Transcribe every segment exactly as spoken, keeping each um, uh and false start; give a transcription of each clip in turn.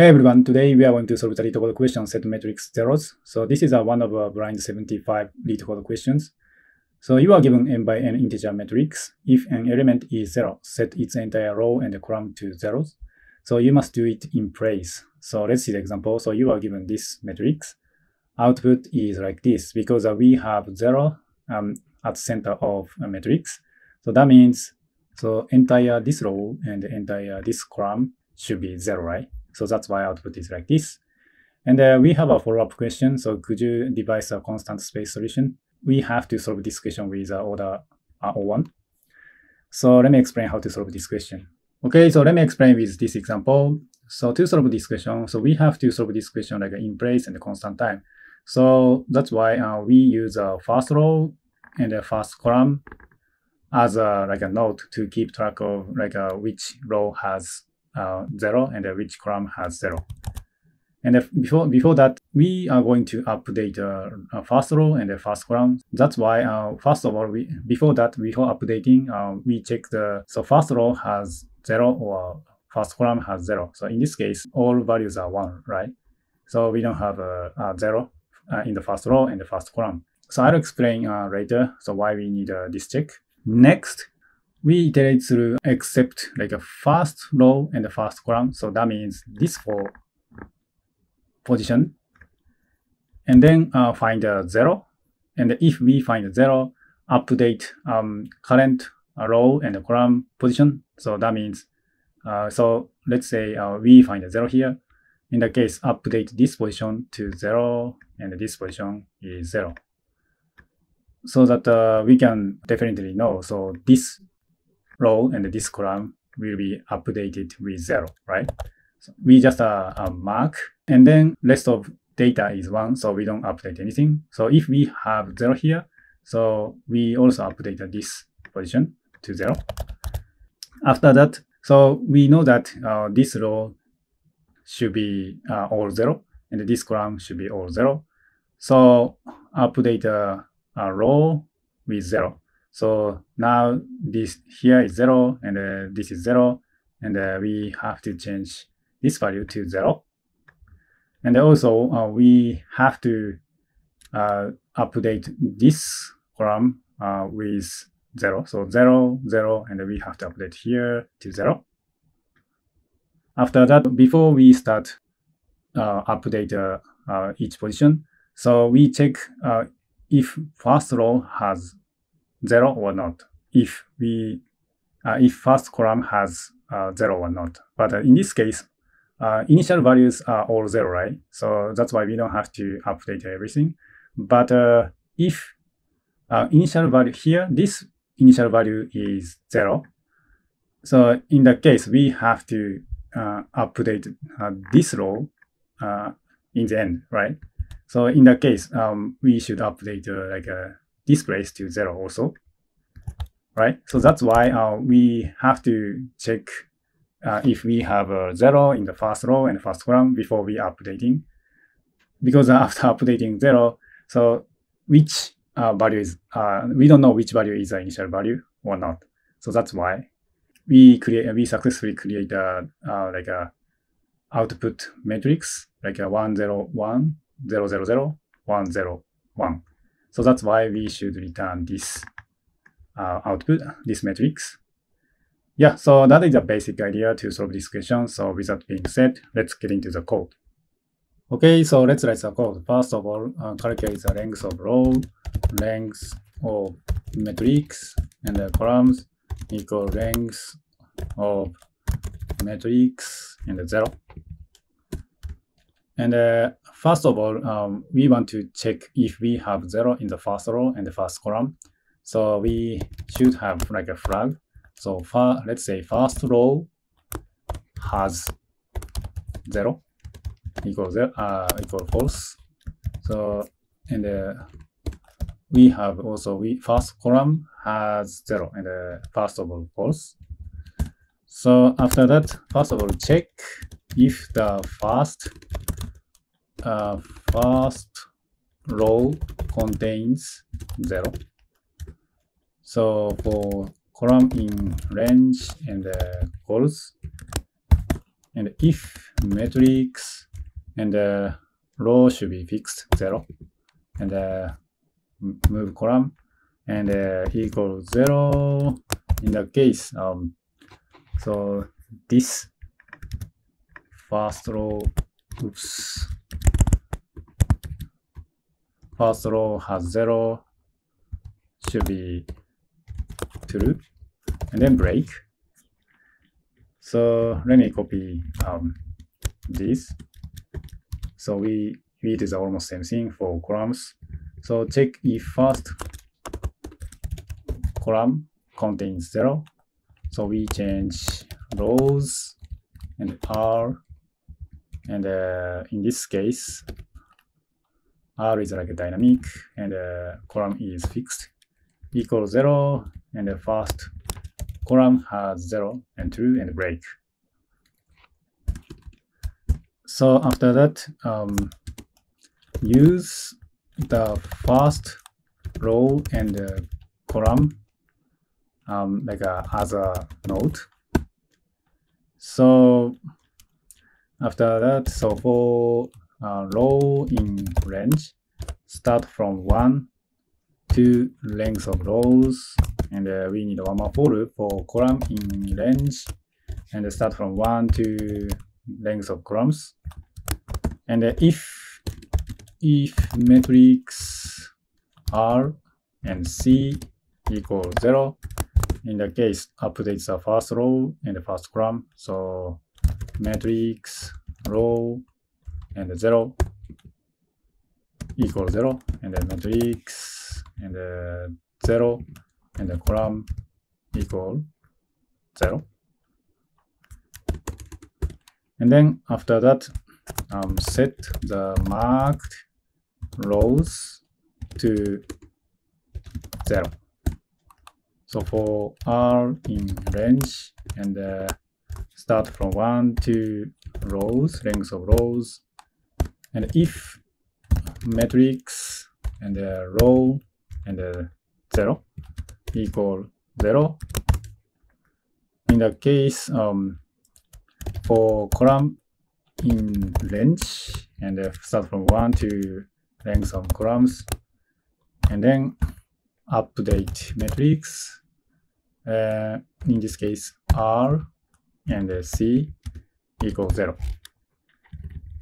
Hey everyone, today we are going to solve the readable question Set Matrix Zeroes. So this is a one over blind seventy-five readable questions. So you are given n by n integer matrix. If an element is zero, set its entire row and the column to zeros. So you must do it in place. So let's see the example. So you are given this matrix. Output is like this because we have zero um, at center of a matrix. So that means so entire this row and entire this column should be zero, right? So that's why output is like this. And uh, we have a follow-up question. So could you devise a constant space solution? We have to solve this question with uh, order R zero one. So let me explain how to solve this question. Okay, so let me explain with this example. So to solve this question, so we have to solve this question like in place and constant time. So that's why uh, we use a uh, first row and a first column as a, like a note to keep track of like uh, which row has Uh, zero and uh, which column has zero. And uh, before before that, we are going to update the uh, first row and the first column. That's why uh, first of all, we before that before updating, uh, we check the so first row has zero or first column has zero. So in this case, all values are one, right? So we don't have a, a zero uh, in the first row and the first column. So I'll explain uh, later. So why we need uh, this check next. We iterate through except like a first row and the first column. So that means this for position. And then uh, find a zero. And if we find a zero, update um, current uh, row and the column position. So that means, uh, so let's say uh, we find a zero here. In the case, update this position to zero and this position is zero. So that uh, we can definitely know. So this row and this column will be updated with zero, right? So we just uh, uh, mark, and then rest of data is one, so we don't update anything. So if we have zero here, so we also update this position to zero. After that, so we know that uh, this row should be uh, all zero, and this column should be all zero. So update a uh, uh, row with zero. So now this here is zero and uh, this is zero, and uh, we have to change this value to zero. And also uh, we have to uh, update this column uh, with zero. So zero, zero, and we have to update here to zero. After that, before we start uh, update uh, uh, each position, so we check uh, if first row has zero or not, if we uh, if first column has uh, zero or not. But uh, in this case, uh, initial values are all zero, right? So that's why we don't have to update everything. But uh, if uh, initial value here, this initial value is zero. So in that case, we have to uh, update uh, this row uh, in the end, right? So in that case, um, we should update uh, like a this place to zero also, right? So that's why uh, we have to check uh, if we have a zero in the first row and first column before we updating, because after updating zero, so which uh, value is uh, we don't know which value is the initial value or not. So that's why we create we successfully create a uh, like a output matrix like a one zero one zero zero zero one zero one. So that's why we should return this uh, output, this matrix. Yeah, so that is a basic idea to solve this question. So without being said, let's get into the code. Okay, so let's write the code. First of all, uh, calculate the length of row, length of matrix, and the columns equal length of matrix and zero. And uh, first of all, um, we want to check if we have zero in the first row and the first column. So we should have like a flag. So far, let's say first row has zero equals uh, equal false. So and uh, we have also we first column has zero and uh, first of all false. So after that, first of all check if the first Uh, first row contains zero. So for column in range and uh, calls, and if matrix, and uh, row should be fixed zero, and uh, move column, and uh, equals zero in the case. Um, so this first row, oops, first row has zero, should be true, and then break. So let me copy um, this. So we it is almost same thing for columns. So check if first column contains zero. So we change rows and R, and uh, in this case, R is like a dynamic, and uh, column is fixed, equals zero, and the first column has zero and true, and break. So after that, um, use the first row and uh, column um, like a, as a node. So after that, so for uh, row in range, start from one to length of rows, and uh, we need one more for loop for column in range, and start from one to length of columns. And uh, if if matrix R and C equals zero, in the case updates the first row and the first column. So matrix row and zero equals zero, and the matrix and the zero and the column equal zero. And then after that, um, set the marked rows to zero. So for R in range, and uh, start from one to rows, length of rows, and if matrix and uh, row and uh, zero equal zero, in the case um, for column in range, and uh, start from one to length of columns, and then update matrix, uh, in this case R and uh, C equals zero,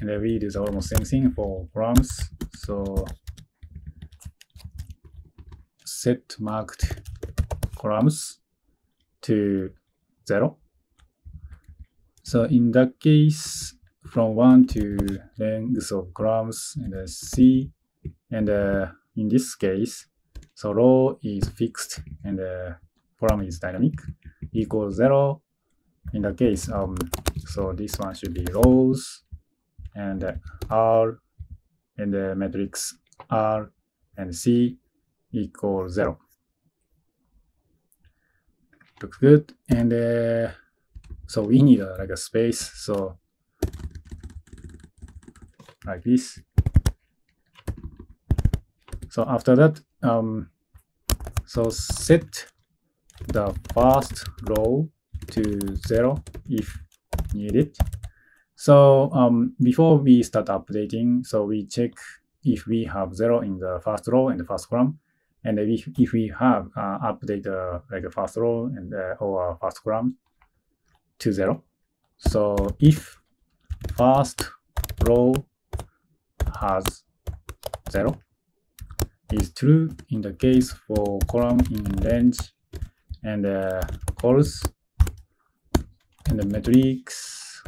and uh, we do the almost same thing for columns. So set marked columns to zero. So in that case, from one to length of columns and uh, C, and uh, in this case, so row is fixed and uh, column is dynamic, equals zero. In the case, um, so this one should be rows and uh, R and the uh, matrix R and C equals zero. Looks good. And uh, so we need uh, like a space, so like this. So after that, um, so set the first row to zero if needed. So um, before we start updating, so we check if we have zero in the first row and the first column, and if, if we have uh, update uh, like the first row and uh, or first column to zero. So if first row has zero is true, in the case for column in range, and uh, calls and the matrix,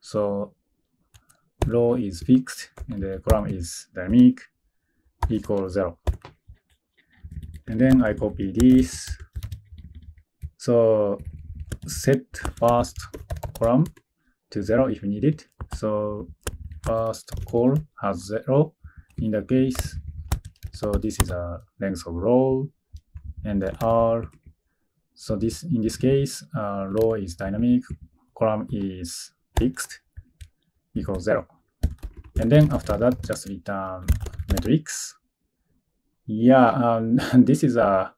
so row is fixed and the column is dynamic, equals zero. And then I copy this. So set first column to zero if needed. So first call has zero in the case. So this is a length of row and the R. So this, in this case, uh, row is dynamic, column is fixed, equals zero. And then after that, just return matrix. Yeah, um, this is uh,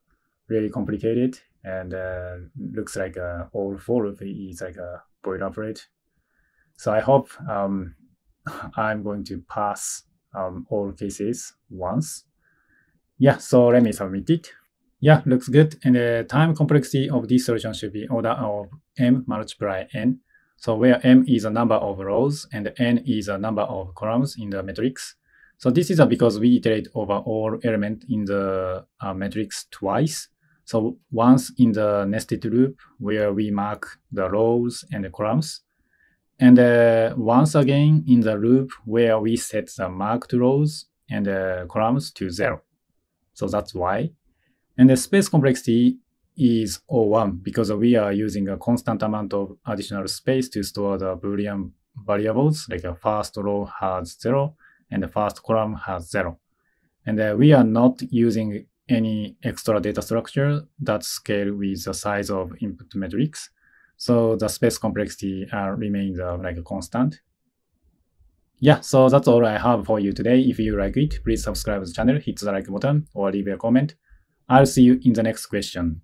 really complicated, and uh, looks like uh, all for loop is like a boilerplate. So I hope um, I'm going to pass um, all cases once. Yeah, so let me submit it. Yeah, looks good. And the time complexity of this solution should be order of m multiply n. So where m is a number of rows and n is a number of columns in the matrix. So this is because we iterate over all elements in the uh, matrix twice. So once in the nested loop where we mark the rows and the columns. And uh, once again in the loop where we set the marked rows and uh, columns to zero. So that's why. And the space complexity is O one because we are using a constant amount of additional space to store the Boolean variables, like a first row has zero and the first column has zero. And uh, we are not using any extra data structure that scale with the size of input matrix. So the space complexity uh, remains uh, like a constant. Yeah, so that's all I have for you today. If you like it, please subscribe to the channel, hit the like button, or leave a comment. I'll see you in the next question.